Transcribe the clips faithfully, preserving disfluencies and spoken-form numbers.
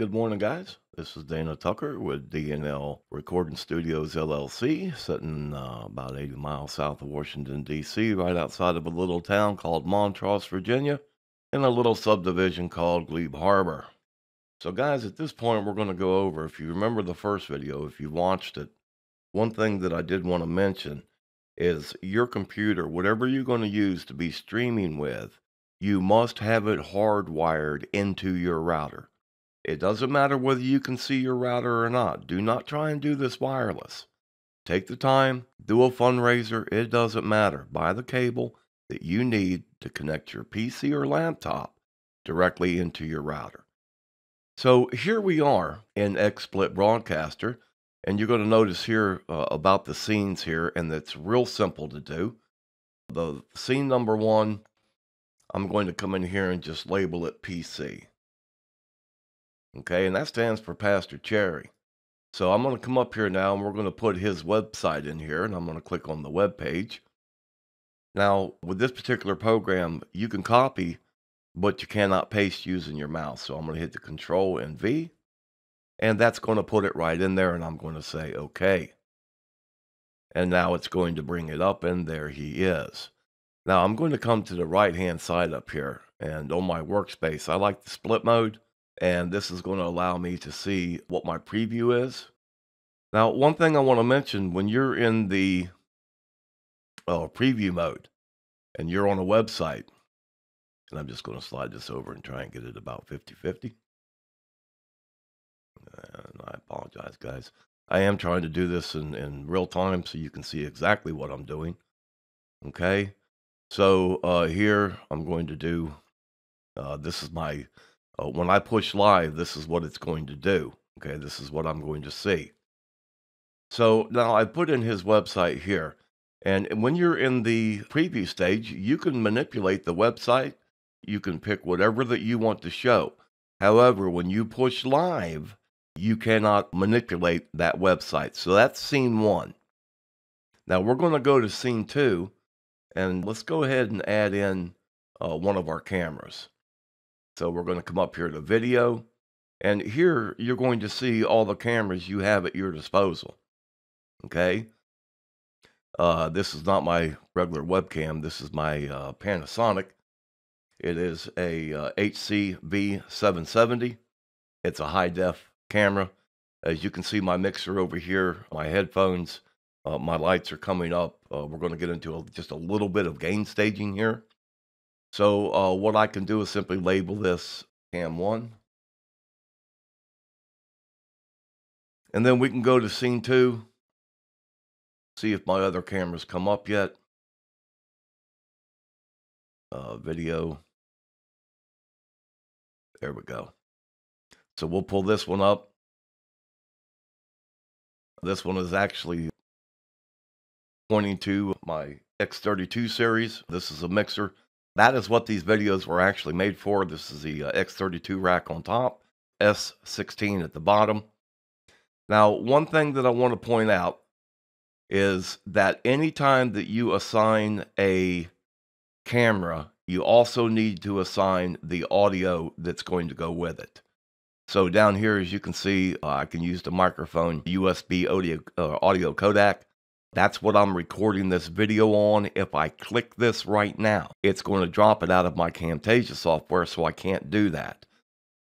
good morning, guys. This is Dana Tucker with D and L Recording Studios L L C, sitting uh, about eighty miles south of Washington, D C, right outside of a little town called Montrose, Virginia, in a little subdivision called Glebe Harbor. So, guys, at this point, we're going to go over, if you remember the first video, if you watched it, one thing that I did want to mention is your computer, whatever you're going to use to be streaming with, you must have it hardwired into your router. It doesn't matter whether you can see your router or not. Do not try and do this wireless. Take the time, do a fundraiser. It doesn't matter. Buy the cable that you need to connect your P C or laptop directly into your router. So here we are in XSplit Broadcaster, and you're going to notice here uh, about the scenes here, and it's real simple to do. The scene number one, I'm going to come in here and just label it P C. Okay, and that stands for Pastor Cherry. So I'm going to come up here now, and we're going to put his website in here, and I'm going to click on the web page. Now, with this particular program, you can copy, but you cannot paste using your mouse. So I'm going to hit the Control and V, and that's going to put it right in there, and I'm going to say OK. And now it's going to bring it up, and there he is. Now, I'm going to come to the right-hand side up here, and on my workspace, I like the split mode. And this is going to allow me to see what my preview is. Now, one thing I want to mention, when you're in the uh, preview mode and you're on a website, and I'm just going to slide this over and try and get it about fifty fifty. And I apologize, guys. I am trying to do this in, in real time so you can see exactly what I'm doing. Okay. So uh, here I'm going to do, uh, this is my... Uh, when I push live, this is what it's going to do. Okay, this is what I'm going to see. So now I put in his website here. And when you're in the preview stage, you can manipulate the website. You can pick whatever that you want to show. However, when you push live, you cannot manipulate that website. So that's scene one. Now we're going to go to scene two. And let's go ahead and add in uh, one of our cameras. So we're going to come up here to video, and here you're going to see all the cameras you have at your disposal. Okay. Uh, this is not my regular webcam. This is my uh, Panasonic. It is a uh, H C V seven seventy. It's a high def camera. As you can see, my mixer over here, my headphones, uh, my lights are coming up. Uh, we're going to get into a, just a little bit of gain staging here. So uh, what I can do is simply label this cam one. And then we can go to scene two. See if my other cameras come up yet. Uh, video. There we go. So we'll pull this one up. This one is actually pointing to my X thirty-two series. This is a mixer. That is what these videos were actually made for. This is the uh, X thirty-two rack on top, S sixteen at the bottom. Now, one thing that I want to point out is that anytime that you assign a camera, you also need to assign the audio that's going to go with it. So down here, as you can see, uh, I can use the microphone, U S B audio, uh, audio codec. That's what I'm recording this video on. If I click this right now, it's going to drop it out of my Camtasia software, so I can't do that.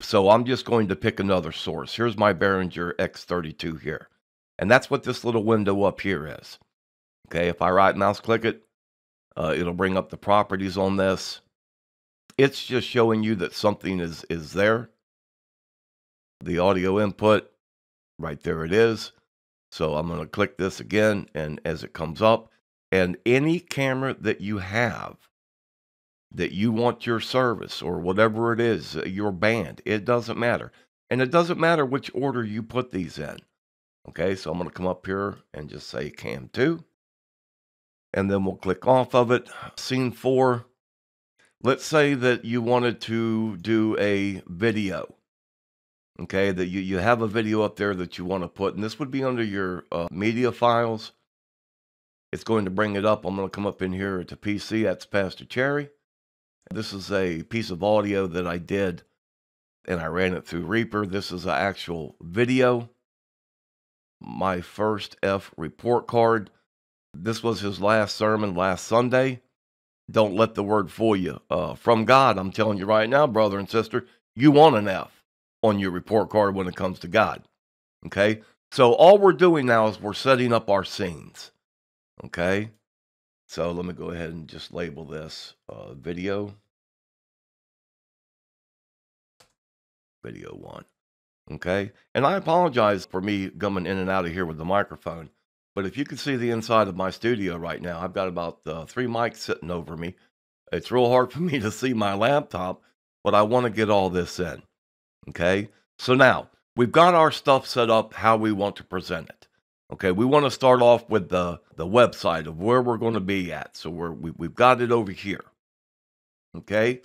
So I'm just going to pick another source. Here's my Behringer X thirty-two here. And that's what this little window up here is. Okay, if I right mouse click it, uh, it'll bring up the properties on this. It's just showing you that something is, is there. The audio input, right there it is. So I'm going to click this again, and as it comes up, and any camera that you have that you want your service or whatever it is, your band, it doesn't matter. And it doesn't matter which order you put these in. Okay, so I'm going to come up here and just say cam two. And then we'll click off of it. Scene four. Let's say that you wanted to do a video. Okay, that you, you have a video up there that you want to put, and this would be under your uh, media files. It's going to bring it up. I'm going to come up in here to P C. That's Pastor Cherry. This is a piece of audio that I did and I ran it through Reaper. This is an actual video. My first F report card. This was his last sermon last Sunday. Don't let the word fool you. Uh, from God, I'm telling you right now, brother and sister, you want an F on your report card when it comes to God. Okay? So all we're doing now is we're setting up our scenes. Okay? So let me go ahead and just label this uh, video. Video one. Okay? And I apologize for me coming in and out of here with the microphone. But if you can see the inside of my studio right now, I've got about uh, three mics sitting over me. It's real hard for me to see my laptop, but I want to get all this in. Okay? So now, we've got our stuff set up how we want to present it. Okay? We want to start off with the, the website of where we're going to be at. So we're, we, we've got it over here. Okay?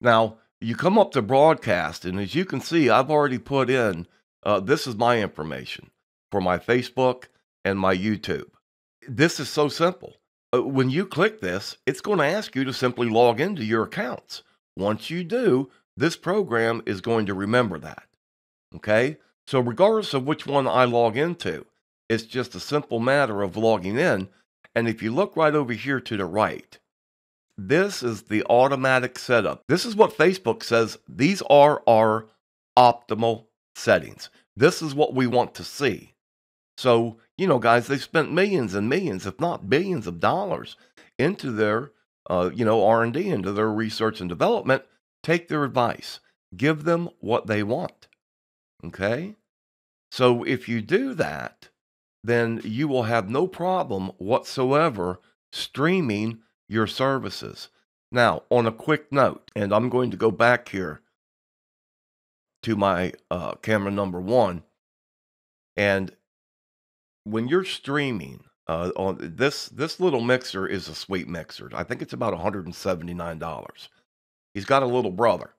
Now, you come up to broadcast, and as you can see, I've already put in, uh, this is my information for my Facebook and my YouTube. This is so simple. When you click this, it's going to ask you to simply log into your accounts. Once you do, this program is going to remember that. Okay? So regardless of which one I log into, it's just a simple matter of logging in. And if you look right over here to the right, this is the automatic setup. This is what Facebook says. These are our optimal settings. This is what we want to see. So, you know, guys, they've spent millions and millions, if not billions of dollars into their, uh, you know, R and D, into their research and development. Take their advice. Give them what they want. Okay? So if you do that, then you will have no problem whatsoever streaming your services. Now, on a quick note, and I'm going to go back here to my uh, camera number one, and when you're streaming, uh, on this this little mixer is a sweet mixer. I think it's about one hundred seventy-nine dollars. He's got a little brother.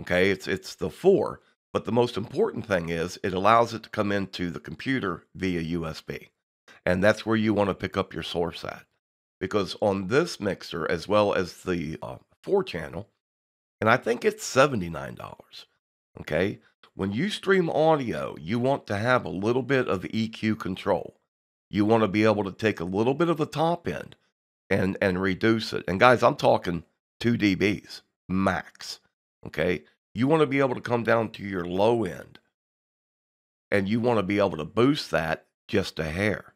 Okay, it's it's the four. But the most important thing is it allows it to come into the computer via U S B, and that's where you want to pick up your source at, because on this mixer as well as the uh, four channel, and I think it's seventy-nine dollars. Okay. When you stream audio, you want to have a little bit of E Q control. You want to be able to take a little bit of the top end and, and reduce it. And guys, I'm talking two decibels max, okay? You want to be able to come down to your low end, and you want to be able to boost that just a hair,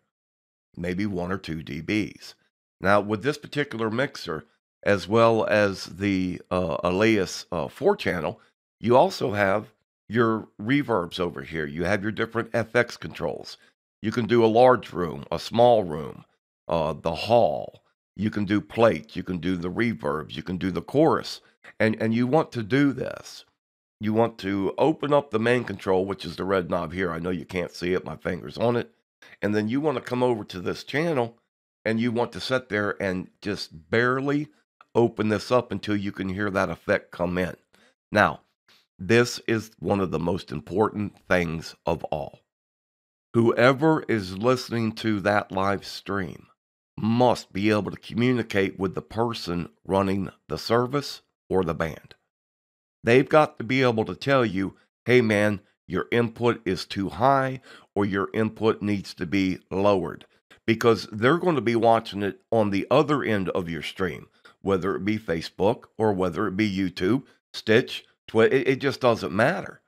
maybe one or two decibels. Now, with this particular mixer, as well as the uh, Alias uh, four channel, you also have your reverbs over here. You have your different F X controls. You can do a large room, a small room, uh, the hall. You can do plates. You can do the reverbs. You can do the chorus. And, and you want to do this. You want to open up the main control, which is the red knob here. I know you can't see it. My finger's on it. And then you want to come over to this channel, and you want to sit there and just barely open this up until you can hear that effect come in. Now, this is one of the most important things of all. Whoever is listening to that live stream must be able to communicate with the person running the service or the band. They've got to be able to tell you, hey man, your input is too high, or your input needs to be lowered, because they're going to be watching it on the other end of your stream, whether it be Facebook or whether it be YouTube, Stitch, it just doesn't matter.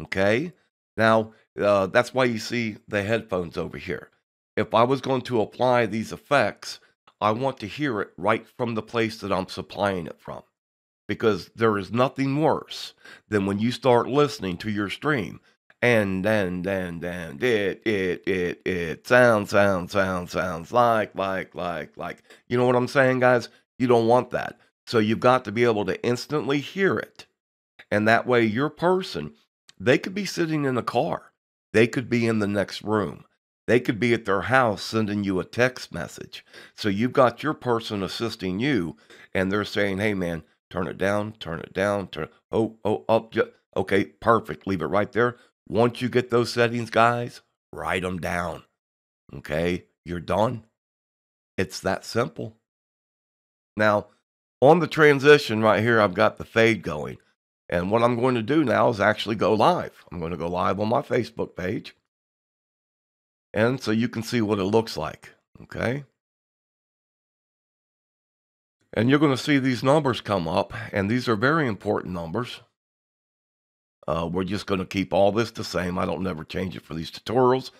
Okay? Now, uh, that's why you see the headphones over here. If I was going to apply these effects, I want to hear it right from the place that I'm supplying it from, because there is nothing worse than when you start listening to your stream and, and, and, and, it, it, it, it, sound, sound, sound, sounds like, like, like, like. You know what I'm saying, guys? You don't want that. So you've got to be able to instantly hear it. And that way, your person, they could be sitting in a car. They could be in the next room. They could be at their house sending you a text message. So you've got your person assisting you, and they're saying, hey, man, turn it down, turn it down, turn it, oh, oh, up. Okay, perfect. Leave it right there. Once you get those settings, guys, write them down. Okay, you're done. It's that simple. Now, on the transition right here, I've got the fade going. And what I'm going to do now is actually go live. I'm going to go live on my Facebook page. And so you can see what it looks like, okay? And you're going to see these numbers come up, and these are very important numbers. Uh, we're just going to keep all this the same. I don't never change it for these tutorials.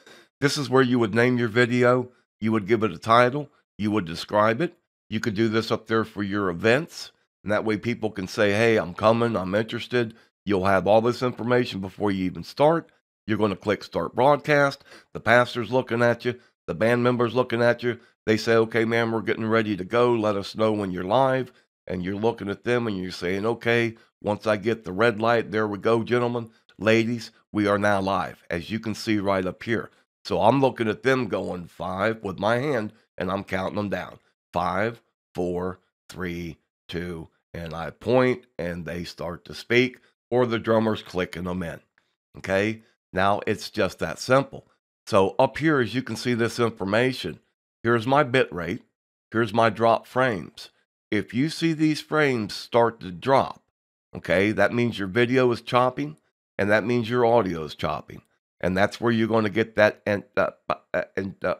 This is where you would name your video. You would give it a title. You would describe it. You could do this up there for your events. And that way people can say, hey, I'm coming. I'm interested. You'll have all this information before you even start. You're going to click Start Broadcast. The pastor's looking at you. The band member's looking at you. They say, okay, ma'am, we're getting ready to go. Let us know when you're live. And you're looking at them and you're saying, okay, once I get the red light, there we go, gentlemen, ladies, we are now live, as you can see right up here. So I'm looking at them going five with my hand, and I'm counting them down. Five, four, three, two, and I point, and they start to speak, or the drummer's clicking them in, okay? Now, it's just that simple. So up here, as you can see this information, here's my bit rate. Here's my drop frames. If you see these frames start to drop, okay, that means your video is chopping, and that means your audio is chopping. And that's where you're going to get that, and, uh, and, uh,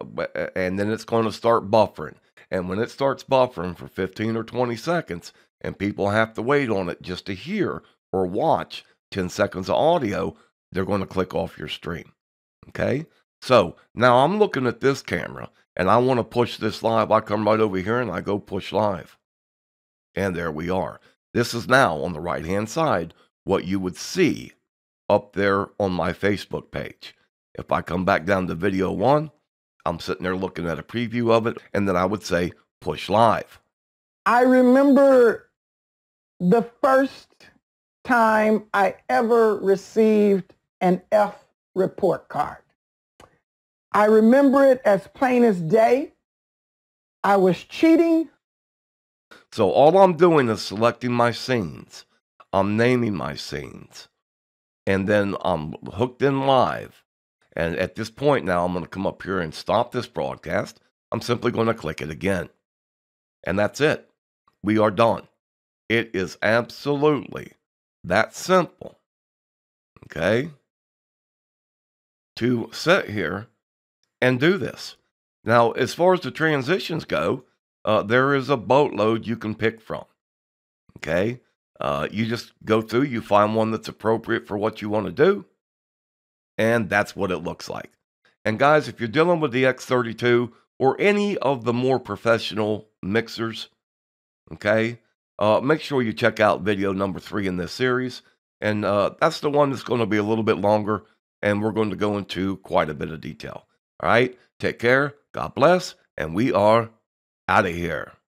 and then it's going to start buffering. And when it starts buffering for fifteen or twenty seconds, and people have to wait on it just to hear or watch ten seconds of audio, they're going to click off your stream, okay? So now I'm looking at this camera, and I want to push this live. I come right over here, and I go push live. And there we are. This is now on the right-hand side what you would see up there on my Facebook page. If I come back down to video one, I'm sitting there looking at a preview of it, and then I would say push live. I remember the first time I ever received an F report card. I remember it as plain as day. I was cheating. So all I'm doing is selecting my scenes. I'm naming my scenes. And then I'm hooked in live. And at this point now, I'm going to come up here and stop this broadcast. I'm simply going to click it again. And that's it. We are done. It is absolutely that simple. Okay? To sit here and do this. Now, as far as the transitions go, uh, there is a boatload you can pick from. Okay? Uh, you just go through, you find one that's appropriate for what you want to do, and that's what it looks like. And guys, if you're dealing with the X thirty-two or any of the more professional mixers, okay, uh, make sure you check out video number three in this series, and uh, that's the one that's going to be a little bit longer, and we're going to go into quite a bit of detail. All right, take care, God bless, and we are out of here.